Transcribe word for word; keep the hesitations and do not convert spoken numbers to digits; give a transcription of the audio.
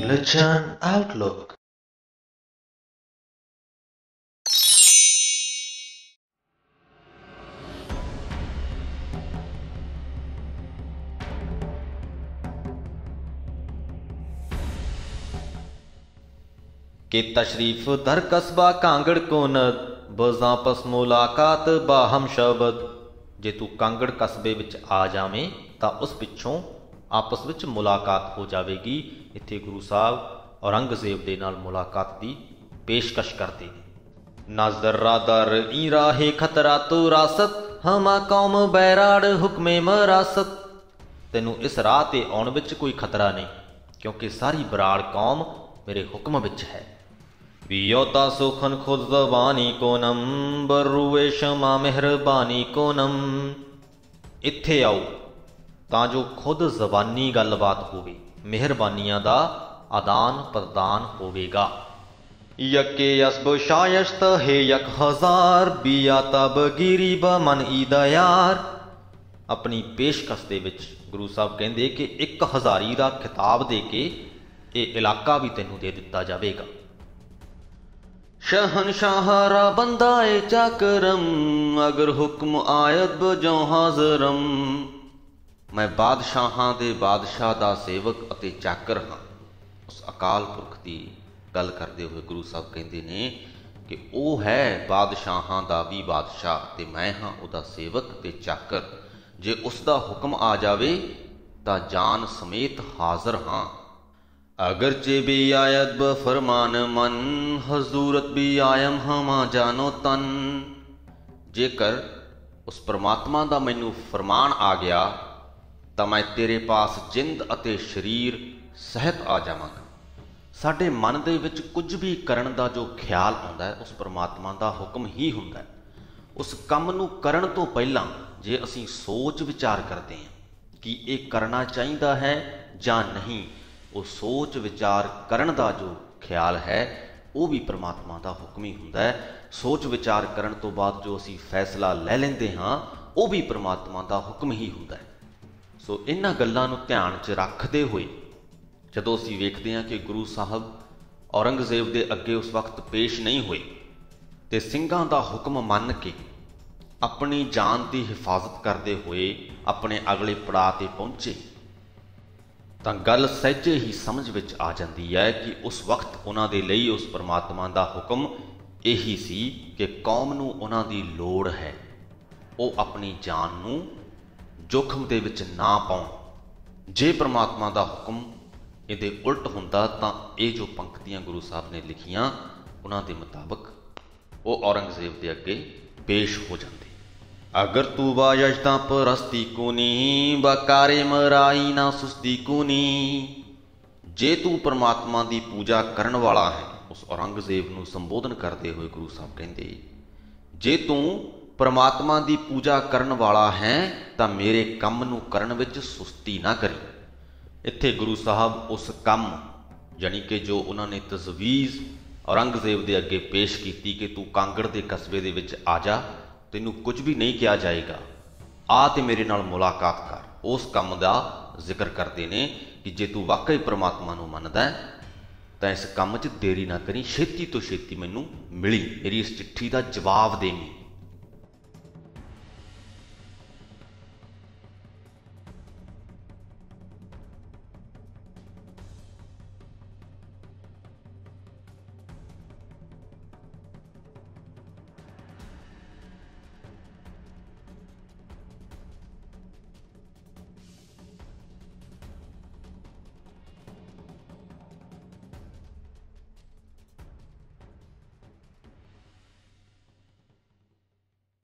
Religion Outlook. के तशरीफ दर कस्बा कांगड़ कोनद बजा पस मुलाकात बाहम शबद। जे तू कांगड़ कस्बे विच आ जावें तो उस पिछों आपस विच मुलाकात हो जाएगी। इत्थे गुरु साहब औरंगजेब दे नाल मुलाकात की पेशकश करते हैं। ना जर्रा दर ई राहे खतरा तो रासत हमा कौम बैराड़ हुक्मे मरासत। तेनू इस राह ते आउण विच कोई खतरा नहीं, क्योंकि सारी बराड़ कौम मेरे हुक्म विच है। वियोता सुखन खुद जबानी कोनम बरुए शमा मेहरबानी कोनम। इत्थे आओ तां जो खुद जबानी गलबात होवे, मेहरबानियां दा आदान प्रदान होवेगा। यके असब शायस्त है यक हजार बिया तब गिरी ब मन ईदा यार। अपनी पेशकश दे विच गुरु साहब कहिंदे कि एक हज़ारी दा खिताब दे के ये इलाका भी तेनू दे दिता जाएगा। शहनशाहरा बंदा ए चाकरम अगर हुक्म आयत बजो हाजरम। मैं बादशाहां दे बादशाह दा सेवक अते चाकर हाँ। उस अकाल पुरख की गल करते हुए गुरु साहब कहते हैं कि वो है बादशाहां दा भी बादशाह ते मैं हाँ उदा सेवक ते चाकर। जे उसका हुक्म आ जावे तो जान समेत हाजिर हाँ। अगर जे भी आयत ब फरमान मन हजूरत भी आयम हमा जानो तन। जेकर उस परमात्मा का मैनू फरमान आ गया तो मैं तेरे पास जिंद अते शरीर सहित आ जावांगा। साडे मन दे विच कुछ भी करन दा जो ख्याल आउंदा है उस परमात्मा का हुक्म ही हुंदा है। उस काम नू करन तो पहला जे असीं सोच विचार करते हैं कि ये करना चाहीदा है जां नहीं, वो सोच विचार करन दा जो ख्याल है वो भी परमात्मा दा हुक्म ही हुंदा है। सोच विचार करन तो बाद जो असी फैसला ले लेंदे हाँ वो भी परमात्मा दा हुक्म ही हुंदा है। सो इन्हां गल्लां नूं ध्यान च रखदे होए जदों असी वेखदे हां कि गुरु साहब औरंगजेब दे अगे उस वक्त पेश नहीं होए ते ਸਿੰਘਾਂ दा हुक्म मन के अपनी जान की हिफाजत करते हुए अपने अगले पड़ाव ते पहुंचे तो गल सहजे ही समझ विच आ जाती है कि उस वक्त उन्हां दे लई उस परमात्मा दा हुक्म यही सी कि कौम नूं उन्हां दी लोड़ है, वो अपनी जान नूं जोखम दे विच ना पाउण। जे परमात्मा दा हुक्म इहदे उल्ट हुंदा तां ये जो पंक्तियां गुरु साहब ने लिखियां उन्हां दे मुताबक वो औरंगजेब दे अगे पेश हो जाते। अगर तू बायजदा परस्ती कोनी बकारे मराई ना सुस्ती कोनी। जे तू परमात्मा की पूजा करन वाला है, उस औरंगजेब नूं संबोधन करते हुए गुरु साहब कहते जे तू परमात्मा की पूजा करन वाला है तो मेरे काम नूं करन विच सुस्ती ना करी। इत्थे गुरु साहब उस काम यानी कि जो उन्होंने तजवीज़ औरंगजेब के अगे पेश की कि तू कांगड़ के कस्बे दे विच आ जा, तेनू कुछ भी नहीं किया जाएगा, आ ते मेरे नाल मुलाकात कर। उस काम का जिक्र करते हैं कि जे तू वाकई परमात्मा नूं मनदा है तो इस काम च देरी ना करी, छेती तो छेती मैनू मिली, मेरी इस चिट्ठी का जवाब देनी।